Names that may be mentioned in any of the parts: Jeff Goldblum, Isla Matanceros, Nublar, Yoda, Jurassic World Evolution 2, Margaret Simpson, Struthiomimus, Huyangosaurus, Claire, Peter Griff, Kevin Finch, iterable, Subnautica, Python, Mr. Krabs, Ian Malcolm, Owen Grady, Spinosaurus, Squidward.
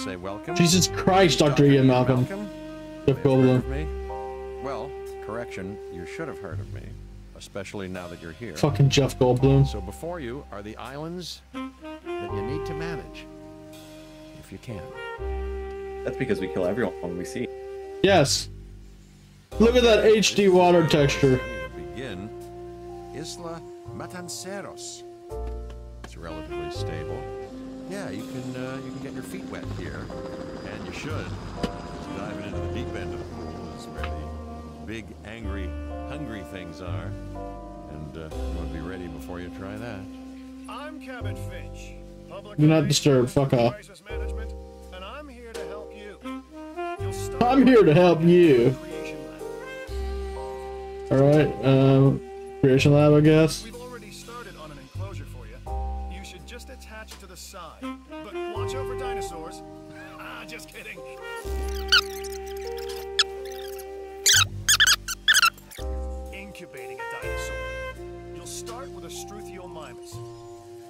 I say welcome. Jesus Christ, Dr. Ian Malcolm. Jeff Goldblum. Well, correction, you should have heard of me, especially now that you're here. Fucking Jeff Goldblum. So before you are the islands that you need to manage, if you can. That's because we kill everyone we see. Yes. Look at that HD water texture. Begin, Isla Matanceros. It's relatively stable. Yeah, you can get your feet wet here, and you should. Just diving into the deep end of the pool is where the big, angry, hungry things are, and you want to be ready before you try that. I'm Kevin Finch. Do not disturb. Fuck off. And I'm here to help you. I'm here to help you. All right, creation lab, I guess. To the side, but watch over dinosaurs. Ah, just kidding. Incubating a dinosaur. You'll start with a Struthiomimus.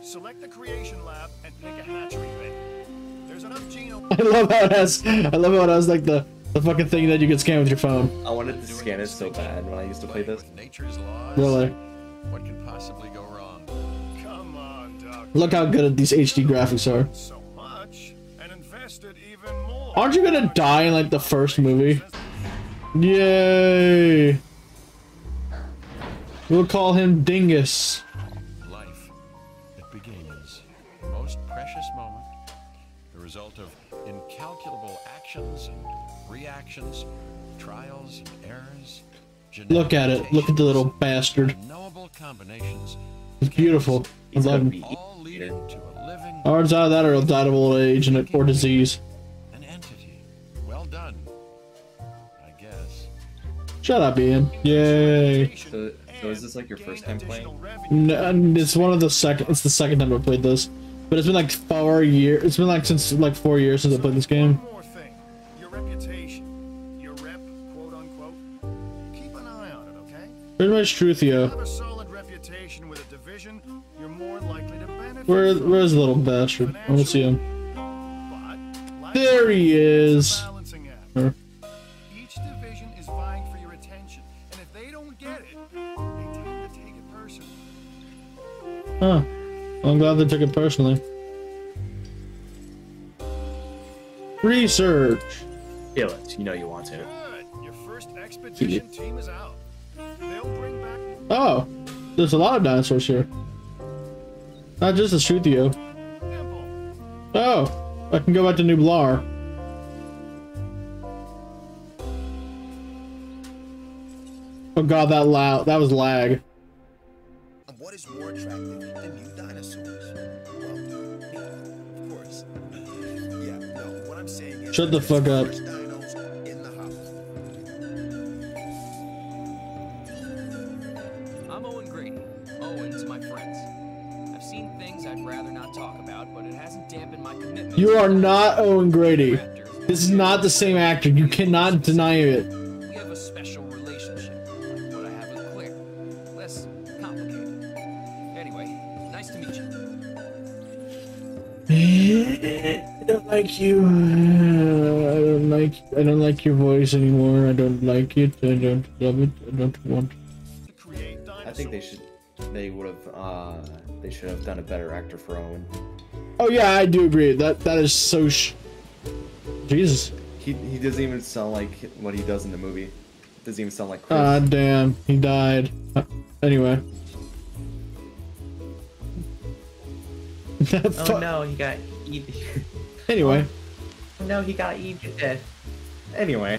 Select the creation lab and pick a hatchery bed. There's enough genome. I love how it has like the fucking thing that you can scan with your phone. I wanted to scan it so bad when I used to play this. Nature's laws. Really? What can possibly go wrong? Look how good these HD graphics are. So much, and invested even more. Aren't you gonna die in like the first movie? Yay! We'll call him Dingus. Life, it begins. The most precious moment. The result of incalculable actions and reactions, trials and errors. Look at it. Look at the little bastard. Knowable combinations. It's beautiful. I love him. Arms out of that, or he'll die of old age and or disease. An entity. Well done, I guess. Shut up, Ian. Yay. So is this like your first time playing? No, it's one of the second. It's the second time I played this, but it's been like 4 years. It's been like four years since I played this game. One more thing. Your reputation, your rep, quote unquote. Keep an eye on it, okay? Pretty much Truthio. Where's the little bastard? I don't see him. There he is. Each division is vying for your attention, and if they don't get it, they tend to take it personally. Huh. Well, I'm glad they took it personally. Research. Feel it. You know you want to. Good. Your first expedition team is out. They'll bring back. Oh, there's a lot of dinosaurs here. Not just a Struthio. Oh, I can go back to Nublar. Oh god, that loud. That was lag. What is more attractive than new dinosaurs? Well, of course. Yeah, no, what I'm saying is shut the fuck up. I'm Owen Grady. Owen's my friends. Things I'd rather not talk about, but it hasn't dampened my commitment. You are not Owen Grady. This is not the same actor. You cannot deny it. We have a special relationship, like what I have with Claire. Less complicated. Anyway, nice to meet you. I don't like you. I don't like your voice anymore. I don't like it. I don't love it. I don't want it. I think they should. They should have done a better actor for Owen. Oh yeah, I do agree. That is so Jesus. He doesn't even sound like what he does in the movie. It doesn't even sound like Chris. Ah damn, he died. Anyway. Oh no, he got eaten. Anyway. No, he got eaten. Anyway.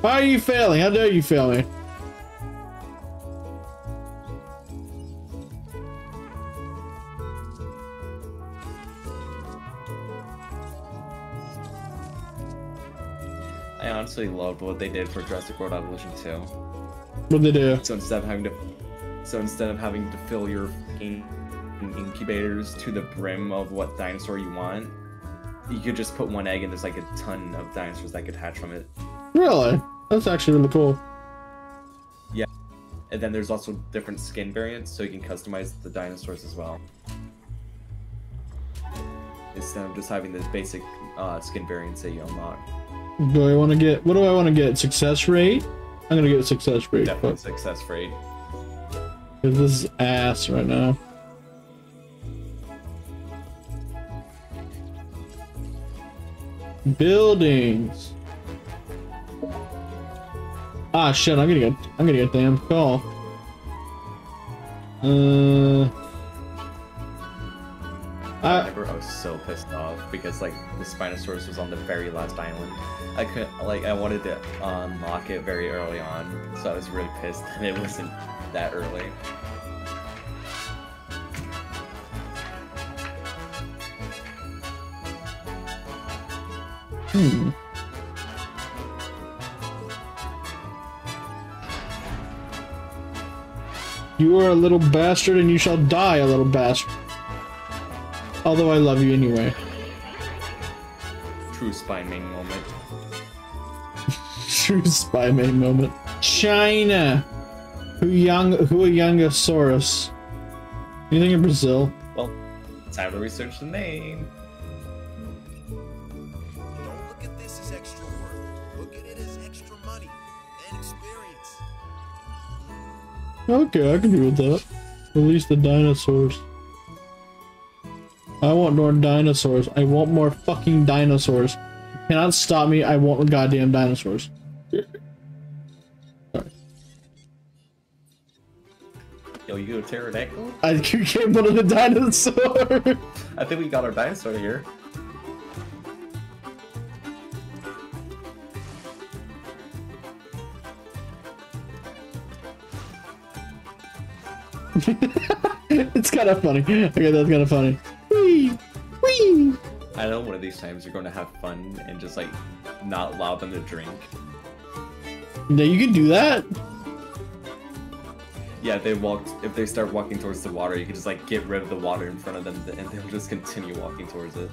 Why are you failing? How dare you fail me? I honestly loved what they did for Jurassic World Evolution 2. What did they do? So instead of having to fill your incubators to the brim of what dinosaur you want, you could just put one egg and there's like a ton of dinosaurs that could hatch from it. Really? That's actually really cool. Yeah. And then there's also different skin variants, so you can customize the dinosaurs as well. instead of just having this basic skin variants that you unlock. Do I want to get, what do I want to get? Success rate? I'm going to get success rate. Definitely success rate. This is ass right now. Buildings. Ah shit, I'm gonna get a damn call. I was so pissed off because like the Spinosaurus was on the very last island. I couldn't, like, I wanted to unlock it very early on, so I was really pissed that it wasn't that early. Hmm. You are a little bastard and you shall die a little bastard. Although I love you anyway. True spy main moment. True spy main moment. China! Huyangosaurus. Anything in Brazil? Well, time to research the name. Okay, I can do with that. Release the dinosaurs. I want more dinosaurs. I want more fucking dinosaurs. You cannot stop me. I want goddamn dinosaurs. Sorry. Yo, you go pterodactyl? I can't put in a dinosaur. I think we got our dinosaur here. It's kind of funny. Okay, that's kind of funny. Whee! Whee! I know one of these times you're going to have fun and just, like, not allow them to drink. No, you can do that. Yeah, if they start walking towards the water, you can just, like, get rid of the water in front of them and they'll just continue walking towards it.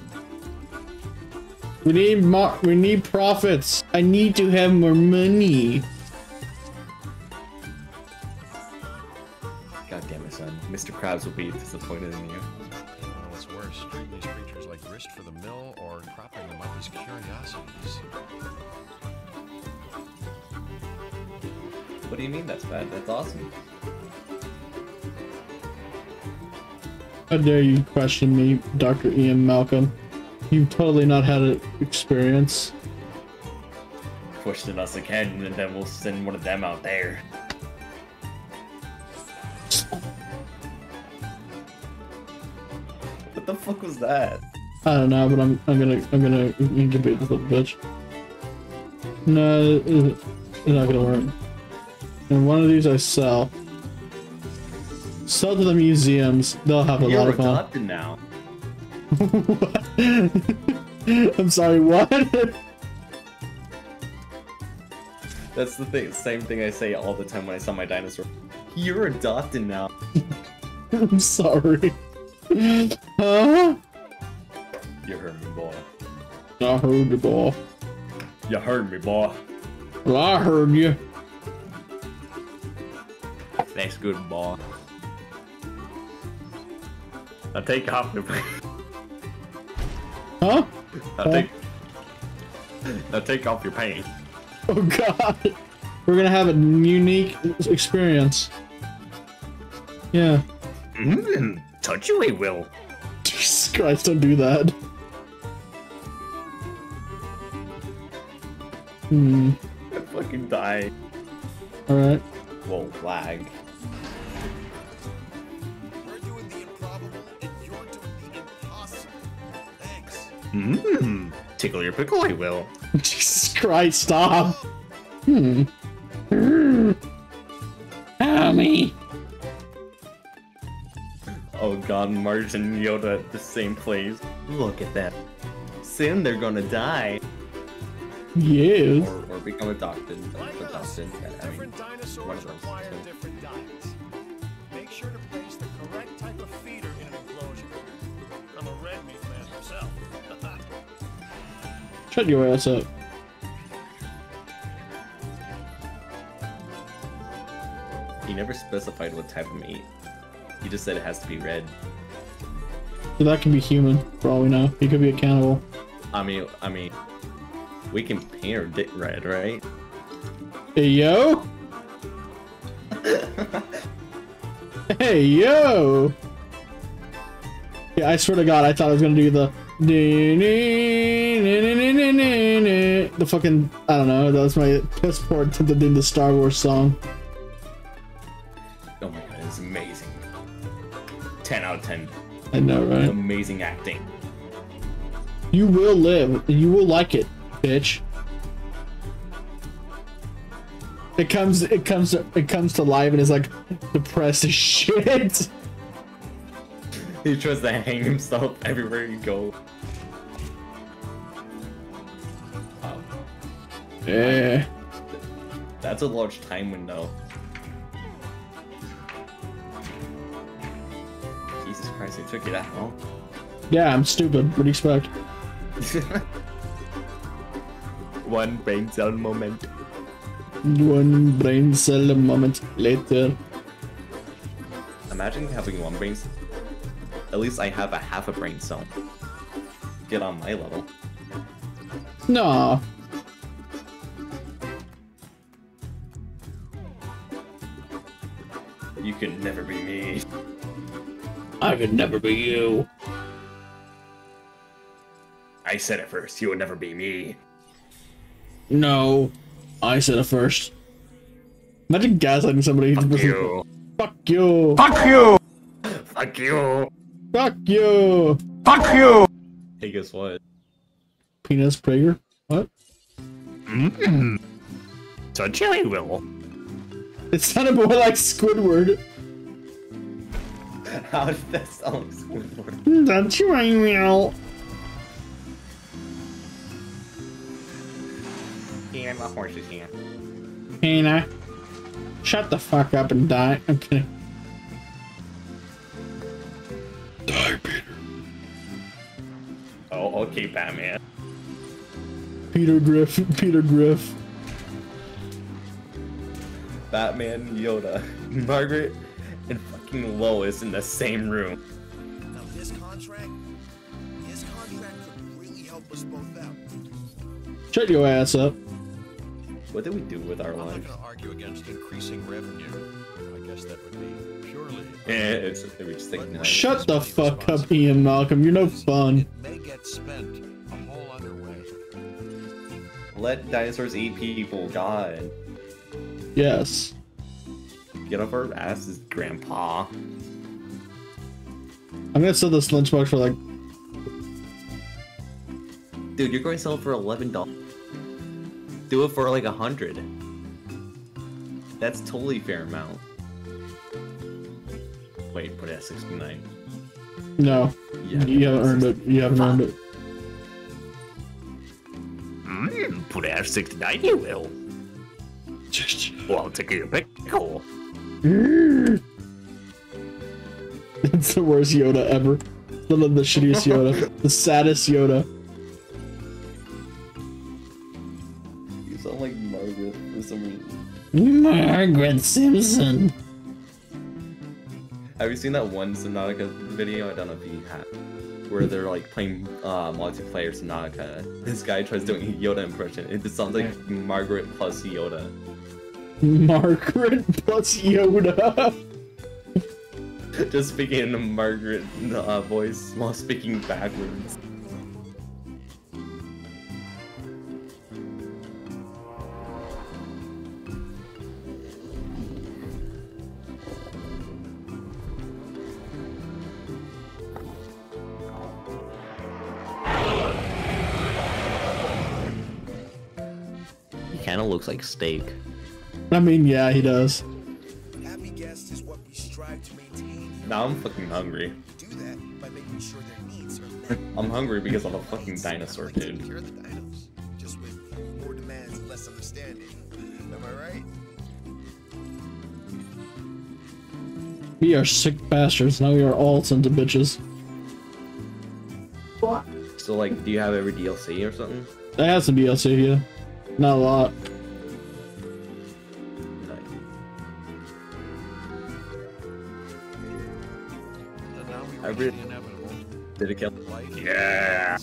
We need profits. I need to have more money. Mr. Krabs will be disappointed in you. What's worse, treating these creatures like grist for the mill or cropping them up as curiosities. What do you mean that's bad? That's awesome. How dare you question me, Dr. Ian Malcolm. You've totally not had an experience. Question us again and then we'll send one of them out there. What the fuck was that? I don't know, but I'm gonna incubate this little bitch. No, it's not gonna work. And one of these I sell. Sell to the museums. They'll have a lot of fun. You're adopted now. What? I'm sorry. What? That's the thing. Same thing I say all the time when I sell my dinosaur. You're adopted now. I'm sorry. Huh? You heard me, boy. I heard you, boy. You heard me, boy. Well, I heard you. That's good, boy. I take off the huh? I take off your pants. Oh god. We're gonna have a unique experience. Yeah. Mm-hmm. Touch you, I will. Jesus Christ, don't do that. Hmm. I fucking die. Alright. Whoa, lag. We're doing the improbable and you're doing the impossible. Thanks. Mmm. Tickle your pickle, I will. Jesus Christ, stop. Hmm. Help me. Oh god, Marge and Yoda at the same place. Look at that. Soon they're gonna die. Yes. Or become adopted. Adopted. Different dinosaurs require different diets. Make sure to place the correct type of feeder in an enclosure. I'm a red meat man myself. Shut your ass up. He never specified what type of meat. You just said it has to be red. So that could be human, for all we know. He could be a cannibal. I mean, we can paint our dick red, right? Hey, yo! Hey, yo! Yeah, I swear to God, I thought I was gonna do the fucking, I don't know, that was my piss poor attempt at doing the Star Wars song. Oh my God, it's amazing. 10 out of 10. I know, right? Amazing acting. You will live, and you will like it, bitch. It comes to life and is like depressed as shit. He tries to hang himself everywhere you go. Wow. Yeah. That's a large time window. Jesus Christ, it took you that long. Yeah, I'm stupid. What do you expect? One brain cell moment. One brain cell moment later. Imagine having one brain cell. At least I have a half a brain cell. Get on my level. No. You could never be me. I could never be you. I said it first. You would never be me. No. I said it first. Imagine gaslighting somebody. Fuck you. Fuck you. Fuck you. Fuck you. Fuck you. Fuck you. Hey, guess what? Penis Prager? What? Mmm. It's a chili will. It sounded more like Squidward. How does that sound like Squidward? That's right, meow. And my horse's hand. Hannah, shut the fuck up and die. I'm kidding. Die, Peter. Oh, okay, Batman. Peter Griff. Peter Griff. Batman, Yoda, Margaret, and fucking Lois in the same room. Now his contract could really help us both out. Shut your ass up. What did we do with our lives? I'm not gonna argue against increasing revenue. I guess that would be purely. Yeah, it's just, we just think shut the fuck up, Ian Malcolm. You're no fun. It may get spent a whole other way. Let dinosaurs eat people, God. Yes. Get off our asses, Grandpa. I'm gonna sell this lunchbox for like. Dude, you're going to sell it for $11. Do it for like 100. That's totally fair amount. Wait, put it at 69. No. Yeah, you haven't earned it. You haven't earned it. Mm, put it at 69, you will. Well, I'll take your pickle. It's the worst Yoda ever. The shittiest Yoda. The saddest Yoda. Like Margaret for some reason. Margaret Simpson. Have you seen that one Subnautica video? I don't know if you have. Where they're like playing multiplayer Subnautica. This guy tries doing a Yoda impression. It just sounds like Margaret plus Yoda. Margaret plus Yoda. Just speaking in the Margaret voice while speaking backwards. Kinda looks like steak. I mean, yeah, he does. Happy guests is what we strive to maintain. Now I'm fucking hungry. Do that by making sure their needs are met. I'm hungry because I'm a fucking dinosaur, dude. You're the dinos, just with more demands and less understanding. Am I right? We are sick bastards. Now we are all sons of bitches. What? So, like, do you have every DLC or something? I have some DLC, yeah. Not a lot. Nice. I really Did it kill? Yeah.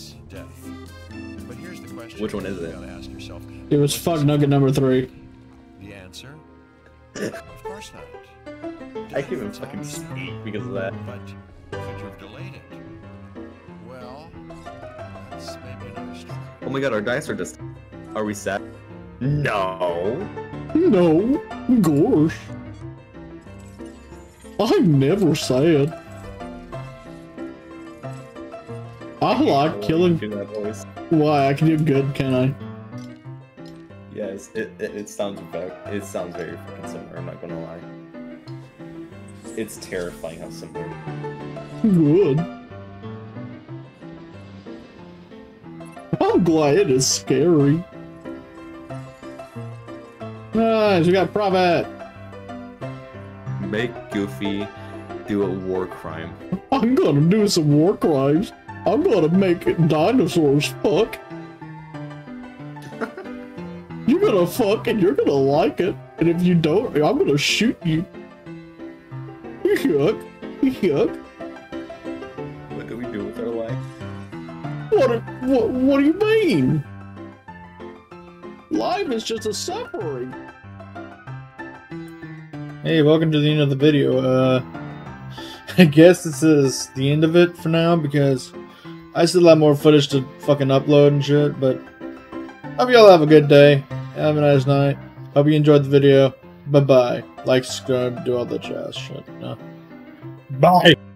But here's the question. Which one is it? Ask yourself, it was fuck nugget number 3. The answer? Of course not. I can't even fucking speak because of that. But could you have delayed it? Well, that's maybe another story. Oh my god, our dice are just... Are we sad? No. No. Gosh. I'm never sad. I like killing. Why? I can do good, can I? Yes, it sounds bad. It sounds very fucking similar. I'm not gonna lie. It's terrifying how similar. Good. I'm glad it is scary. Nice, we got profit. Make Goofy do a war crime. I'm gonna do some war crimes. I'm gonna make dinosaurs fuck. You're gonna fuck and you're gonna like it. And if you don't, I'm gonna shoot you. Yuck. Yuck. What do we do with our life? What do you mean? Life is just a suffering. Hey, welcome to the end of the video. I guess this is the end of it for now because I still have more footage to fucking upload and shit, but hope y'all have a good day. Have a nice night. Hope you enjoyed the video. Bye-bye. Like, subscribe, do all the jazz shit. No. Bye!